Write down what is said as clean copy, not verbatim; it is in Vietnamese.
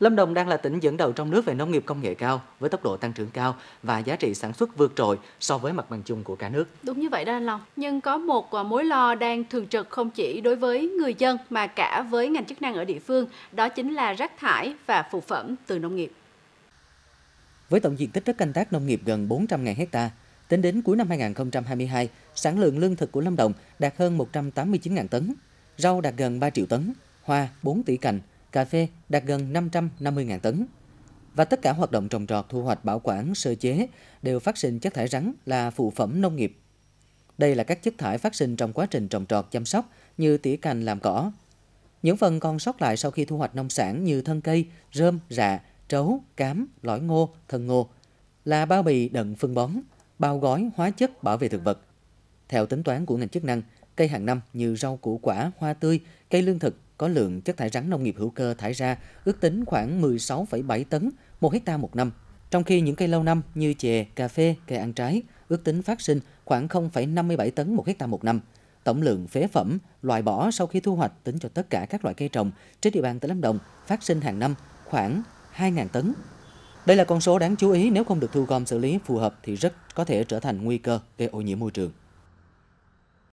Lâm Đồng đang là tỉnh dẫn đầu trong nước về nông nghiệp công nghệ cao với tốc độ tăng trưởng cao và giá trị sản xuất vượt trội so với mặt bằng chung của cả nước. Đúng như vậy đó anh Long. Nhưng có một mối lo đang thường trực không chỉ đối với người dân mà cả với ngành chức năng ở địa phương, đó chính là rác thải và phụ phẩm từ nông nghiệp. Với tổng diện tích đất canh tác nông nghiệp gần 400.000 hectare, tính đến cuối năm 2022, sản lượng lương thực của Lâm Đồng đạt hơn 189.000 tấn, rau đạt gần 3 triệu tấn, hoa 4 tỷ cành, cà phê đạt gần 550.000 tấn. Và tất cả hoạt động trồng trọt, thu hoạch, bảo quản, sơ chế đều phát sinh chất thải rắn là phụ phẩm nông nghiệp. Đây là các chất thải phát sinh trong quá trình trồng trọt, chăm sóc như tỉa cành làm cỏ. Những phần còn sót lại sau khi thu hoạch nông sản như thân cây, rơm, rạ, trấu, cám, lõi ngô, thân ngô là bao bì đựng phân bón, bao gói hóa chất bảo vệ thực vật. Theo tính toán của ngành chức năng, cây hàng năm như rau củ quả, hoa tươi, cây lương thực có lượng chất thải rắn nông nghiệp hữu cơ thải ra ước tính khoảng 16,7 tấn 1 hecta một năm, trong khi những cây lâu năm như chè, cà phê, cây ăn trái ước tính phát sinh khoảng 0,57 tấn 1 hecta một năm. Tổng lượng phế phẩm loại bỏ sau khi thu hoạch tính cho tất cả các loại cây trồng trên địa bàn tỉnh Lâm Đồng phát sinh hàng năm khoảng 2.000 tấn. Đây là con số đáng chú ý, nếu không được thu gom xử lý phù hợp thì rất có thể trở thành nguy cơ gây ô nhiễm môi trường.